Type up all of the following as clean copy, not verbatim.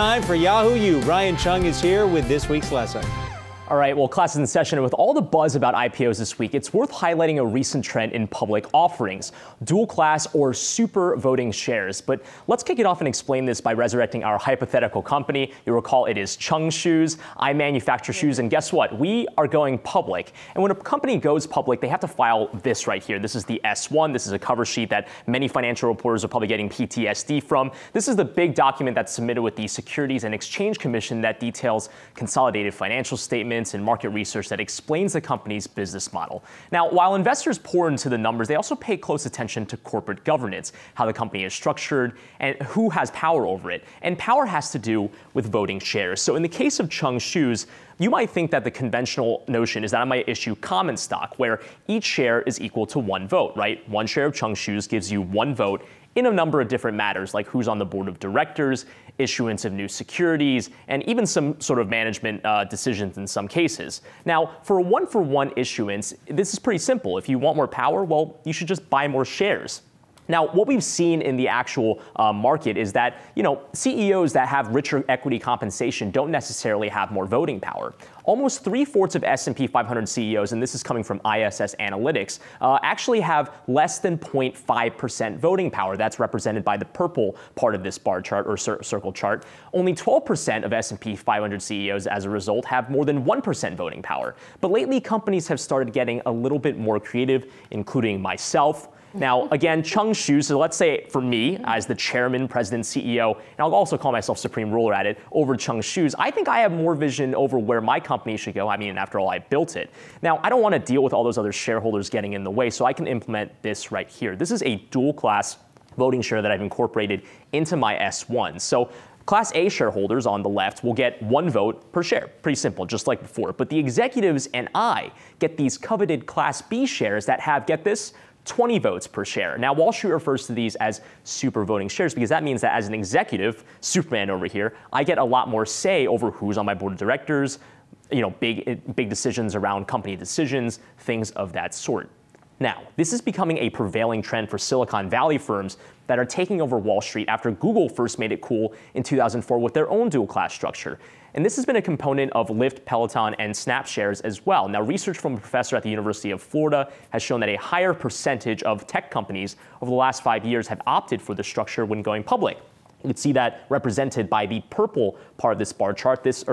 Time for Yahoo U. Brian Cheung is here with this week's lesson. All right, well, class is in session. With all the buzz about IPOs this week, it's worth highlighting a recent trend in public offerings, dual class or super voting shares. But let's kick it off and explain this by resurrecting our hypothetical company. You'll recall it is Cheung Shoes. I manufacture shoes, and guess what? We are going public. And when a company goes public, they have to file this right here. This is the S-1. This is a cover sheet that many financial reporters are probably getting PTSD from. This is the big document that's submitted with the Securities and Exchange Commission that details consolidated financial statements and market research that explains the company's business model. Now, while investors pour into the numbers, they also pay close attention to corporate governance, how the company is structured, and who has power over it. And power has to do with voting shares. So in the case of Cheung Shoes, you might think that the conventional notion is that I might issue common stock, where each share is equal to one vote, right? One share of Cheung Shoes gives you one vote in a number of different matters, like who's on the board of directors, issuance of new securities, and even some sort of management decisions in some cases. Now, for a one-for-one issuance, this is pretty simple. If you want more power, well, you should just buy more shares. Now, what we've seen in the actual market is that, you know, CEOs that have richer equity compensation don't necessarily have more voting power. Almost 3/4 of S&P 500 CEOs, and this is coming from ISS Analytics, actually have less than 0.5% voting power. That's represented by the purple part of this bar chart or circle chart. Only 12% of S&P 500 CEOs, as a result, have more than 1% voting power. But lately, companies have started getting a little bit more creative, including myself. Now, again, Cheung Shoes, so let's say for me, as the chairman, president, CEO, and I'll also call myself supreme ruler at it, over Cheung Shoes, I think I have more vision over where my company should go. I mean, after all, I built it. Now, I don't want to deal with all those other shareholders getting in the way, so I can implement this right here. This is a dual class voting share that I've incorporated into my S1. So Class A shareholders on the left will get one vote per share. Pretty simple, just like before. But the executives and I get these coveted Class B shares that have, get this, 20 votes per share. Now, Wall Street refers to these as super voting shares because that means that as an executive, Superman over here, I get a lot more say over who's on my board of directors, you know, big decisions around company decisions, things of that sort. Now, this is becoming a prevailing trend for Silicon Valley firms that are taking over Wall Street after Google first made it cool in 2004 with their own dual class structure. And this has been a component of Lyft, Peloton, and Snap shares as well. Now, research from a professor at the University of Florida has shown that a higher percentage of tech companies over the last 5 years have opted for the structure when going public. You can see that represented by the purple part of this bar chart, this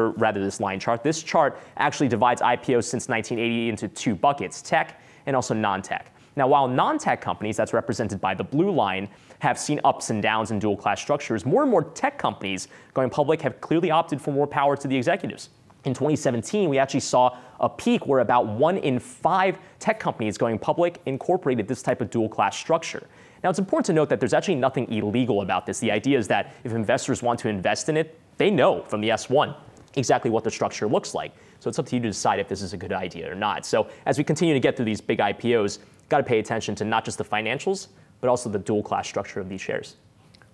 line chart. This chart actually divides IPOs since 1980 into two buckets, tech and also non-tech. Now, while non-tech companies, that's represented by the blue line, have seen ups and downs in dual class structures, more and more tech companies going public have clearly opted for more power to the executives. In 2017, we actually saw a peak where about 1 in 5 tech companies going public incorporated this type of dual class structure. Now, it's important to note that there's actually nothing illegal about this. The idea is that if investors want to invest in it, they know from the S-1 exactly what the structure looks like. So it's up to you to decide if this is a good idea or not. So as we continue to get through these big IPOs, got to pay attention to not just the financials, but also the dual class structure of these shares.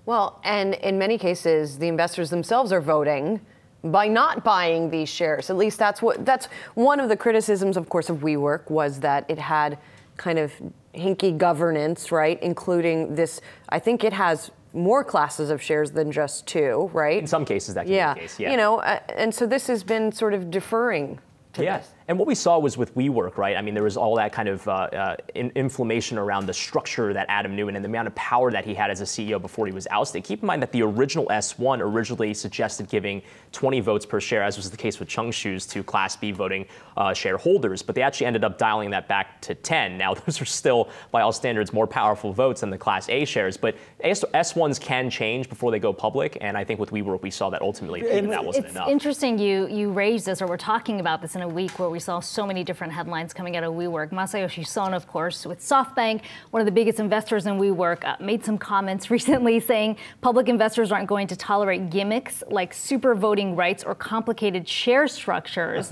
Well, and in many cases, the investors themselves are voting by not buying these shares. At least that's one of the criticisms, of course, of WeWork was that it had kind of hinky governance, right? Including this, I think it has more classes of shares than just two, right? In some cases, that can be the case, yeah. You know, and so this has been sort of deferring to this. And what we saw was with WeWork, right? I mean, there was all that kind of inflammation around the structure that Adam Neumann and the amount of power that he had as a CEO before he was ousted. Keep in mind that the original S-1 originally suggested giving 20 votes per share, as was the case with Cheung Shoes, to Class B voting shareholders, but they actually ended up dialing that back to 10. Now, those are still, by all standards, more powerful votes than the Class A shares, but S-1s can change before they go public, and I think with WeWork, we saw that ultimately that wasn't enough. It's interesting you raised this, or we're talking about this in a week where we saw so many different headlines coming out of WeWork. Masayoshi Son, of course, with SoftBank, one of the biggest investors in WeWork, made some comments recently saying public investors aren't going to tolerate gimmicks like super voting rights or complicated share structures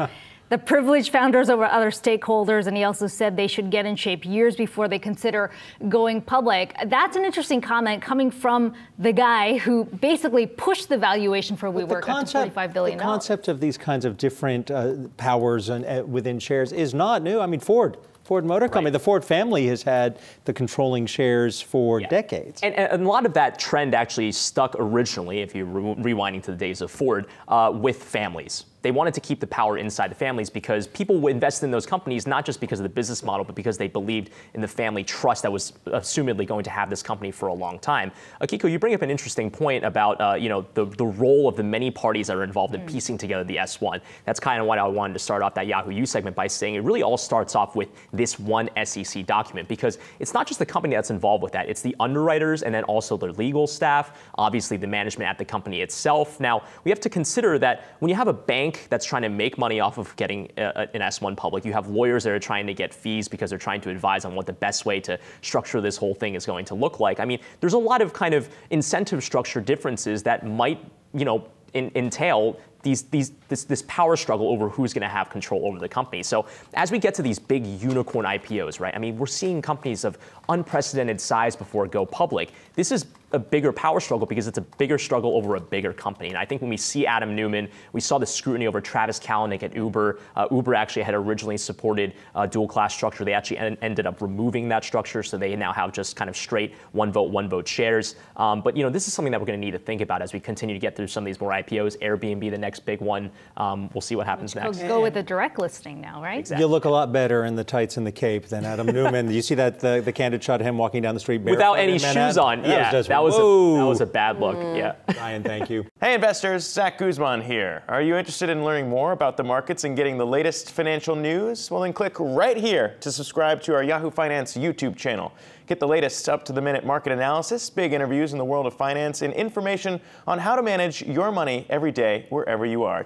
that privilege founders over other stakeholders. And he also said they should get in shape years before they consider going public. That's an interesting comment coming from the guy who basically pushed the valuation for WeWork up to $45 billion. The concept of these kinds of different powers and, within shares is not new. I mean, Ford. Ford Motor Company. Right. The Ford family has had the controlling shares for decades. And a lot of that trend actually stuck originally, if you're rewinding to the days of Ford, with families. They wanted to keep the power inside the families because people would invest in those companies not just because of the business model, but because they believed in the family trust that was assumedly going to have this company for a long time. Akiko, you bring up an interesting point about you know, the role of the many parties that are involved in piecing together the S-1. That's kind of why I wanted to start off that Yahoo U segment by saying it really all starts off with this one SEC document, because it's not just the company that's involved with that. It's the underwriters and then also their legal staff, obviously the management at the company itself. Now, we have to consider that when you have a bank that's trying to make money off of getting an S-1 public, you have lawyers that are trying to get fees because they're trying to advise on what the best way to structure this whole thing is going to look like. I mean, there's a lot of kind of incentive structure differences that might, you know, entail this power struggle over who's going to have control over the company. So as we get to these big unicorn IPOs, right? I mean, we're seeing companies of unprecedented size before go public. This is a bigger power struggle because it's a bigger struggle over a bigger company. And I think when we see Adam Neumann, we saw the scrutiny over Travis Kalanick at Uber. Uber actually had originally supported dual-class structure. They actually ended up removing that structure, so they now have just kind of straight one vote shares. But you know, this is something that we're going to need to think about as we continue to get through some of these more IPOs. Airbnb, the next big one. We'll see what happens next. We'll go with the direct listing now, right? Exactly. You look a lot better in the tights and the cape than Adam Neumann. You see that the candid shot of him walking down the street barefoot without any shoes on. Yeah. That was a bad look, yeah. Brian, thank you. Hey investors, Zach Guzman here. Are you interested in learning more about the markets and getting the latest financial news? Well, then click right here to subscribe to our Yahoo Finance YouTube channel. Get the latest up-to-the-minute market analysis, big interviews in the world of finance, and information on how to manage your money every day wherever you are.